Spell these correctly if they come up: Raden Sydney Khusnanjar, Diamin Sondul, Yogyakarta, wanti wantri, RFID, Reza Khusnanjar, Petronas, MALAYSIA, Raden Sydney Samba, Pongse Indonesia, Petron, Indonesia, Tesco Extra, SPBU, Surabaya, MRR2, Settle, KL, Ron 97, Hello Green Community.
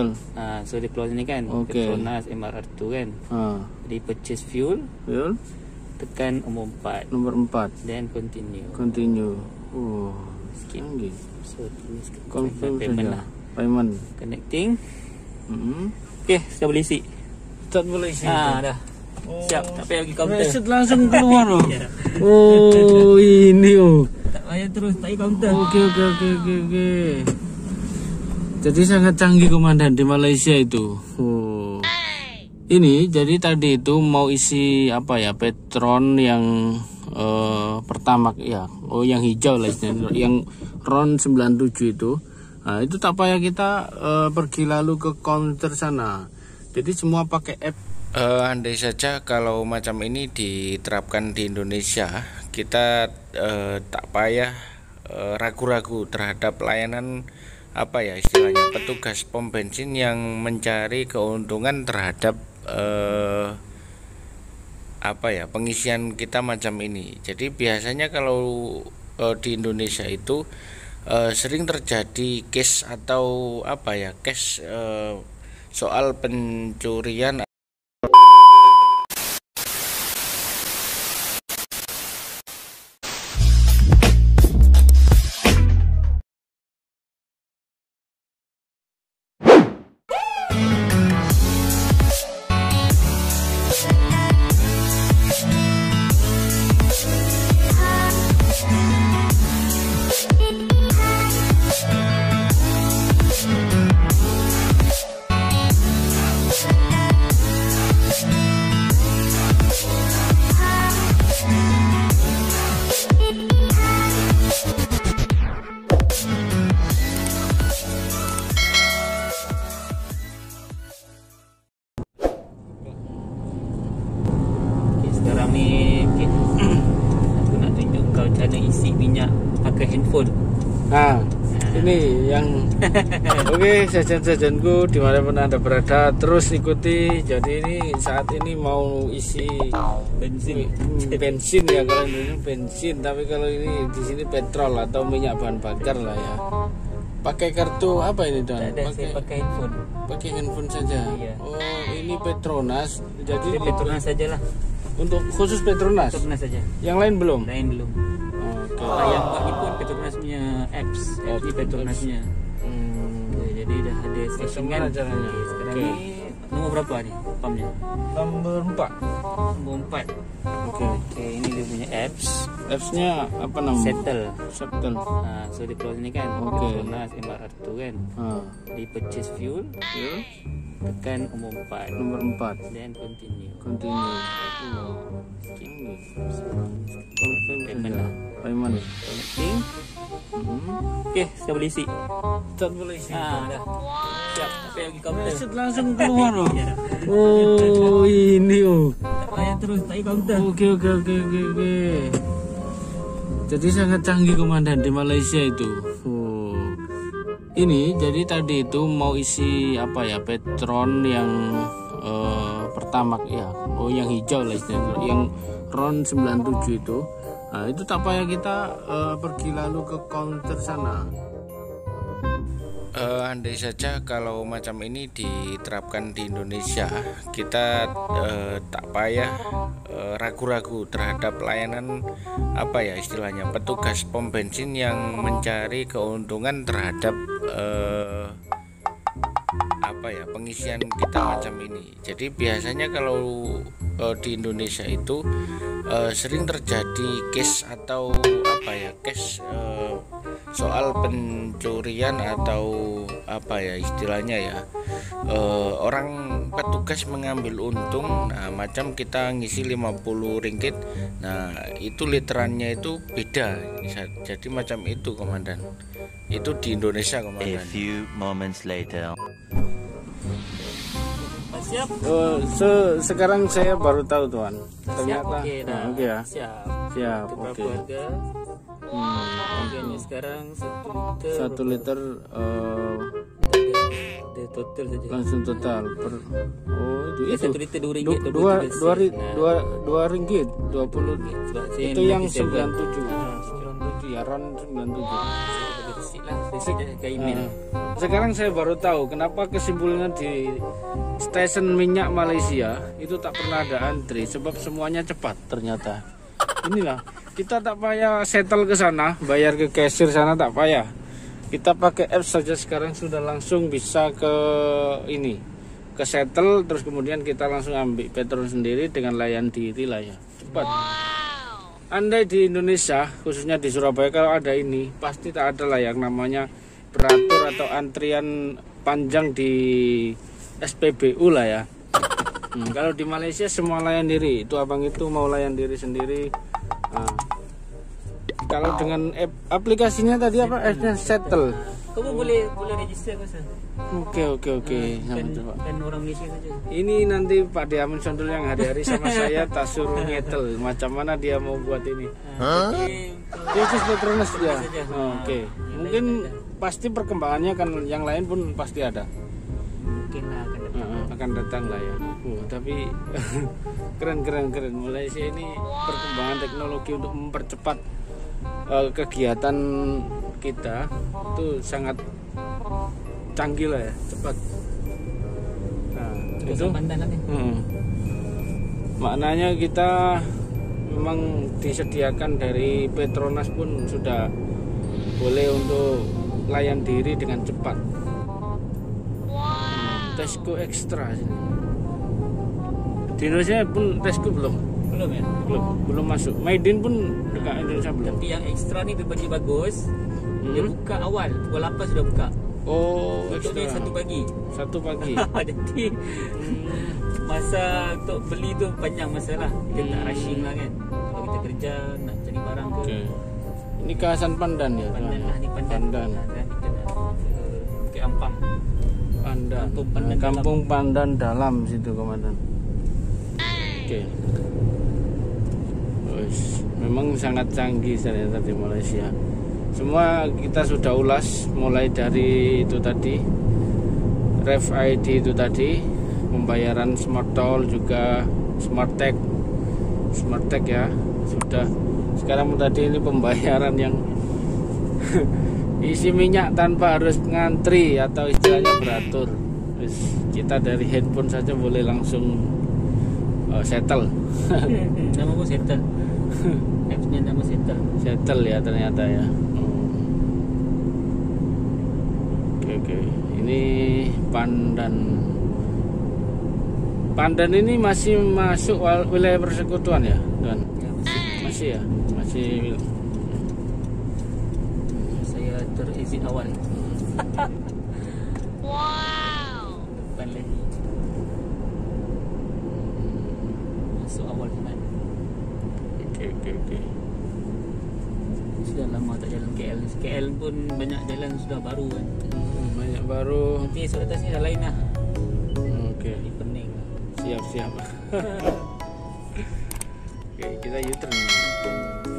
Settle. So dia keluar sini kan, Petronas MRR2 kan. Jadi purchase fuel, tekan nomor 4, then continue. Sikit lagi. So tulis confirm payment lah. Payment connecting. Okay, sudah boleh isi. Start boleh isi. Dah. Siap, tak payah pergi counter. Reset langsung keluar. Ini. Tak payah terus tak pergi counter. Okey. Jadi sangat canggih komandan di Malaysia itu. Ini jadi tadi itu mau isi apa ya, Petron yang pertama ya. Oh, yang hijau lah istilahnya, yang Ron 97 itu. Nah, itu tak payah kita pergi lalu ke counter sana. Jadi semua pakai app. Andai saja kalau macam ini diterapkan di Indonesia, kita tak payah ragu-ragu terhadap layanan apa ya istilahnya, petugas pom bensin yang mencari keuntungan terhadap pengisian kita macam ini. Jadi biasanya kalau di Indonesia itu sering terjadi case atau case soal pencurian. Ini yang sajian-sajianku dimanapun Anda berada, terus ikuti. Jadi ini saat ini mau isi bensin ya, kalau ini bensin, tapi kalau ini di sini petrol atau minyak bahan bakar lah ya. Pakai kartu apa ini Don? Pakai handphone. Pakai handphone saja. Iya. Oh, ini Petronas. Jadi Petronas sajalah. Untuk khusus Petronas. Petronas saja. Yang lain belum? Lain belum. Yang kami pun Petronas punya apps di Petronasnya. Jadi dah ada settingan caranya. Sekarang ni nombor berapa ni? Pumpnya? Nombor 4. Okey, ini dia punya apps. Appsnya apa nama? Settle. So dia keluar sini kan. Petronas MRR2 kan. Di purchase fuel, tekan nomor 4, then continue. Payment lah. Payment. Okey, saya boleh isi. Start boleh isi. Dah. Siap. Saya pergi counter. Reset langsung keluar. Tak payah terus tak pergi counter. Okey. Jadi sangat canggih komandan di Malaysia itu. Ini jadi tadi itu mau isi Petron yang pertama ya. Oh, yang hijau lah istilahnya, yang Ron 97 itu. Nah, itu tak payah kita pergi lalu ke counter sana. Andai saja kalau macam ini diterapkan di Indonesia, kita tak payah ragu-ragu terhadap layanan petugas pom bensin yang mencari keuntungan terhadap pengisian kita macam ini. Jadi biasanya kalau di Indonesia itu sering terjadi case atau soal pencurian atau orang petugas mengambil untung. Nah, macam kita ngisi 50 ringgit, nah itu literannya itu beda, jadi macam itu komandan, itu di Indonesia komandan. A few moments later. Siap. Sekarang saya baru tahu Tuan. Ternyata ya. Siap. Oke. Harga? Harganya sekarang 1 liter. 1 liter total saja. Langsung total. Itu ya, 1 liter 2 ringgit. 2 ringgit 20. Itu yang 97. Ron 97. hilang basic ke email. Sekarang saya baru tahu kenapa kesimpulannya di stasiun minyak Malaysia itu tak pernah ada antri, sebab semuanya cepat ternyata. Inilah, kita tak payah settle ke sana, bayar ke kasir sana tak payah. Kita pakai apps saja sekarang sudah langsung bisa ke ini, ke Settle, terus kemudian kita langsung ambil Petron sendiri dengan layan diri lah ya. Cepat. Wow. Andai di Indonesia, khususnya di Surabaya, kalau ada ini, pasti tak ada lah yang namanya beratur atau antrian panjang di SPBU lah ya. Kalau di Malaysia semua layan diri, itu abang itu mau layan diri sendiri. Nah, kalau dengan aplikasinya tadi apa? Settle. Kamu boleh register ke sana. Oke. Dan orang Malaysia saja. Ini nanti Pak Diamin Sondul yang hari-hari sama saya tak suruh ngetel. Macam mana dia mau buat ini? Khusus Petronas ya. Oke. Mungkin pasti perkembangannya kan yang lain pun pasti ada. Mungkin akan datang lah ya. Tapi keren. Malaysia ini perkembangan teknologi untuk mempercepat kegiatan kita itu sangat canggih lah ya, cepat. Nah, itu maknanya kita memang disediakan dari Petronas pun sudah boleh untuk layan diri dengan cepat. Tesco Extra di Indonesia pun Tesco belum masuk. Maidin pun dekat Indonesia belum. Tapi yang Extra nih berbagi bagus. Dia buka awal, pukul 8 sudah buka. Oh, itu dia 1 pagi. 1 pagi. Jadi masa untuk beli tu panjang masalah. Kita tak rushing lah kan. Kalau kita kerja nak cari barang ke. Okay. Ini kawasan Pandan ya. Pandan. Bukit Ampang. Pandan. Kampung Pandan Dalam situ komandan. Okey. Memang sangat canggih ternyata di Malaysia. Semua kita sudah ulas, mulai dari itu tadi RFID itu tadi, pembayaran smart toll juga, smart tag ya, sudah. Sekarang tadi ini pembayaran yang isi minyak tanpa harus ngantri atau istilahnya beratur. Kita dari handphone saja boleh langsung settle. Nama aku Settle. Appsnya nama Settle ya ternyata ya. Oke. Ini Pandan ini masih masuk wilayah persekutuan ya, Tuan? Masih. Saya terexit awal. Wow. Depan lagi. Masuk awal kan. Oke. Sudah lama tak jalan KL. KL pun banyak jalan sudah baru kan. Banyak baru. Nanti surat atasnya dah lain lah. Okey. Ini pening. Siap. Okey, kita U-turn.